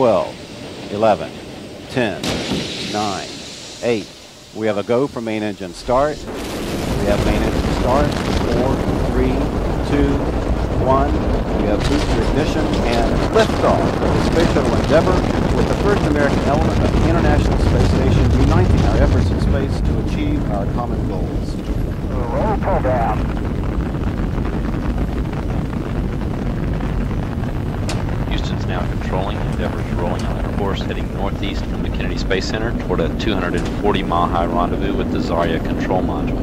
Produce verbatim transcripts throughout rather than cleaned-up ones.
twelve, eleven, ten, nine, eight. We have a go for main engine start. We have main engine start. four, three, two, one. We have booster ignition and liftoff of the Space Shuttle Endeavour, with the first American element of the International Space Station uniting our efforts in space to achieve our common goals. Roll program. Now controlling, Endeavour's rolling on a course heading northeast from the Kennedy Space Center toward a two hundred forty mile high rendezvous with the Zarya control module.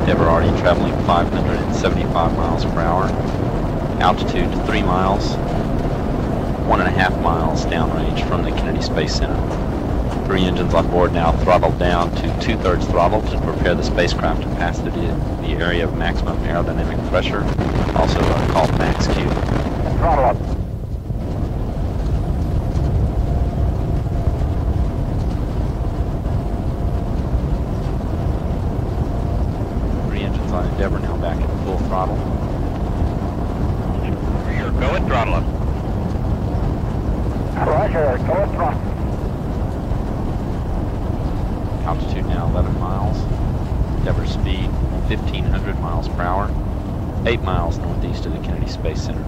Endeavour already traveling five hundred seventy-five miles per hour, altitude three miles. One and a half miles downrange from the Kennedy Space Center. Three engines on board now throttled down to two-thirds throttle to prepare the spacecraft to pass through the area of maximum aerodynamic pressure, also called max Q. Throttle up. Three engines on Endeavour now back at full throttle. You're going throttle up. Roger, go with throttle. Altitude now eleven miles. Endeavour speed fifteen hundred miles per hour. eight miles northeast of the Kennedy Space Center.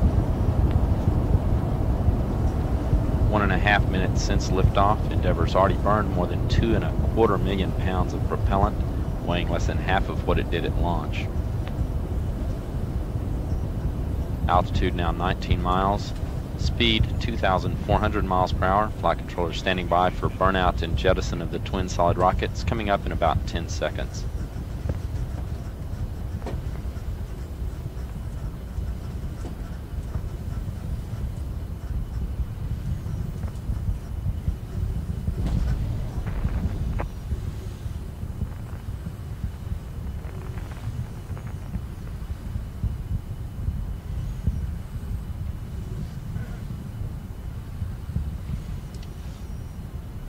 One and a half minutes since liftoff, Endeavour's already burned more than two and a quarter million pounds of propellant, weighing less than half of what it did at launch. Altitude now nineteen miles. Speed two thousand four hundred miles per hour. Flight controller standing by for burnout and jettison of the twin solid rockets coming up in about ten seconds.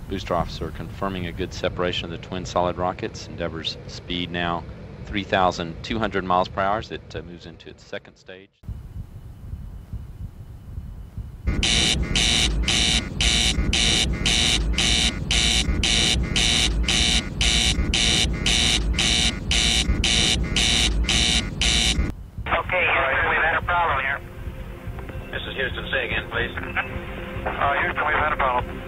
Booster officer confirming a good separation of the twin solid rockets. Endeavour's speed now three thousand two hundred miles per hour. It uh, moves into its second stage. Okay, Houston, we've had a problem here. This is Houston. Say again, please. Uh, Houston, we've had a problem.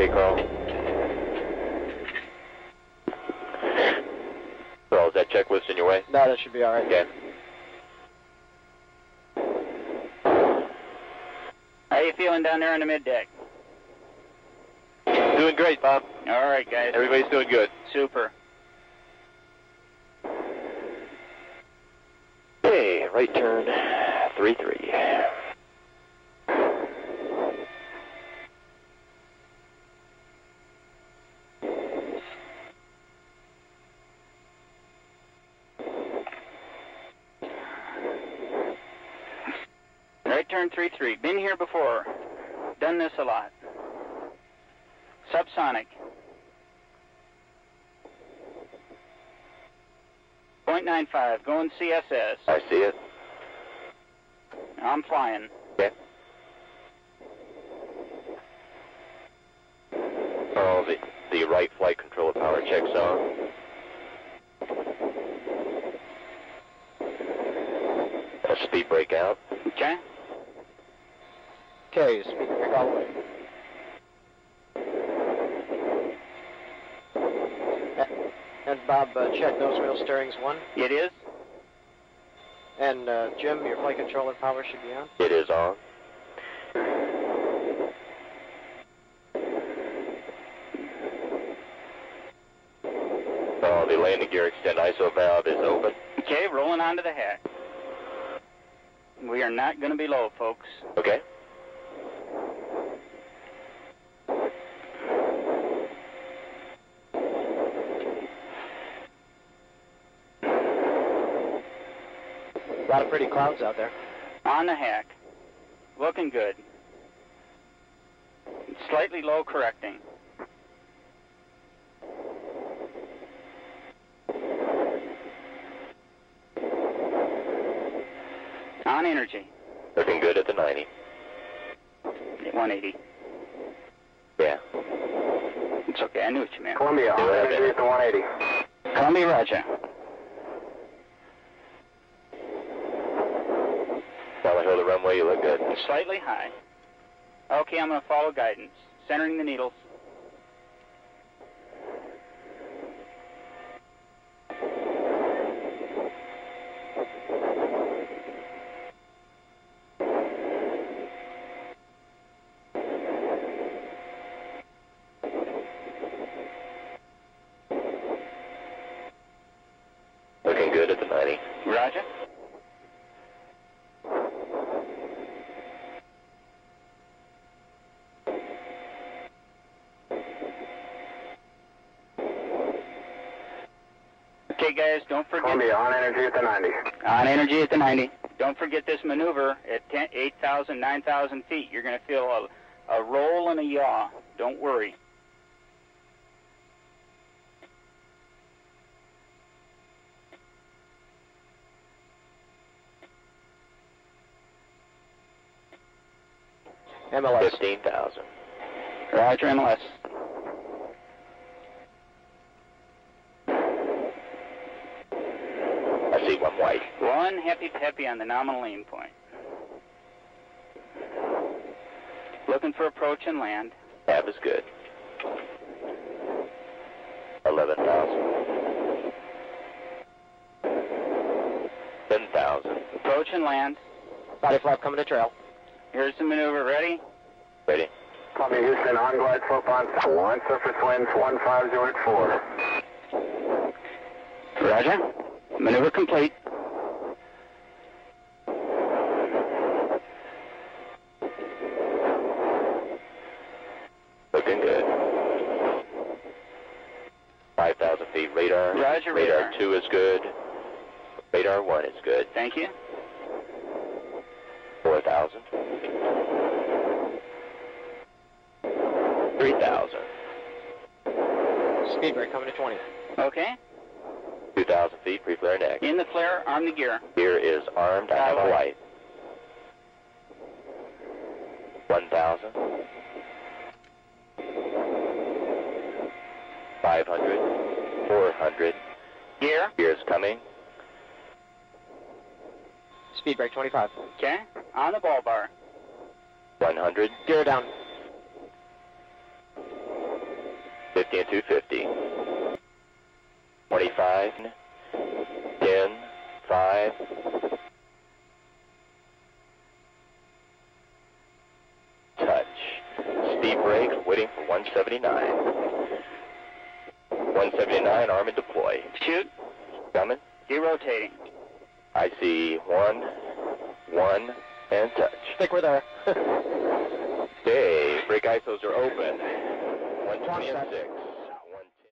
takeoff. So is that checklist in your way? No, that should be all right. Okay. How are you feeling down there on the mid-deck? Doing great, Bob. All right, guys. Everybody's doing good. Super. Hey, right turn, three three. three three. Been here before. Done this a lot. Subsonic. point nine five. Going C S S. I see it. I'm flying. Okay. Oh, the, the right flight controller power check's on. A speed brake out. Okay. Okay, you speak back all the way. And Bob, uh, check nose wheel steering's one. It is. And uh, Jim, your flight controller power should be on. It is on. Oh, the landing gear extend I S O valve is open. Okay, rolling onto the hack. We are not going to be low, folks. Okay. A lot of pretty clouds out there. On the hack. Looking good. Slightly low correcting. On energy. Looking good at the ninety. At one eighty. Yeah. It's okay, I knew what you meant. Columbia, on energy at the one eighty. Columbia, roger. You look good. Slightly high. Okay, I'm going to follow guidance. Centering the needles. Looking good at the ninety. Roger. Guys, don't forget. Columbia, on energy at the ninety. On energy at the ninety. Don't forget this maneuver at eight thousand, nine thousand feet. You're going to feel a, a roll and a yaw. Don't worry. M L S. fifteen thousand. Roger, M L S. One white. One happy peppy on the nominal aim point. Looking for approach and land. Tab is good. eleven thousand. ten thousand. Approach and land. Body flap coming to trail. Here's the maneuver. Ready? Ready. Columbia, Houston, on glide slope on one, surface winds one five zero at four. Roger. Maneuver complete. Looking good. five thousand feet radar. Roger, radar. Radar two is good. Radar one is good. Thank you. four thousand. three thousand. Speed brake coming to twenty. Okay. two thousand feet, pre-flare next. In the flare, arm the gear. Gear is armed. I have a light. one thousand. five hundred. four hundred. Gear. Gear is coming. Speed brake twenty-five. Okay. On the ball bar. one hundred. Gear down. one fifty and two fifty. twenty-five, ten, five. Touch. Speed brake, waiting for one seventy-nine. one seventy-nine, arm and deploy. Shoot. Coming. Derotating. I see one, one, and touch. Stick with her. Stay. Brake I S Os are open. one twenty and six.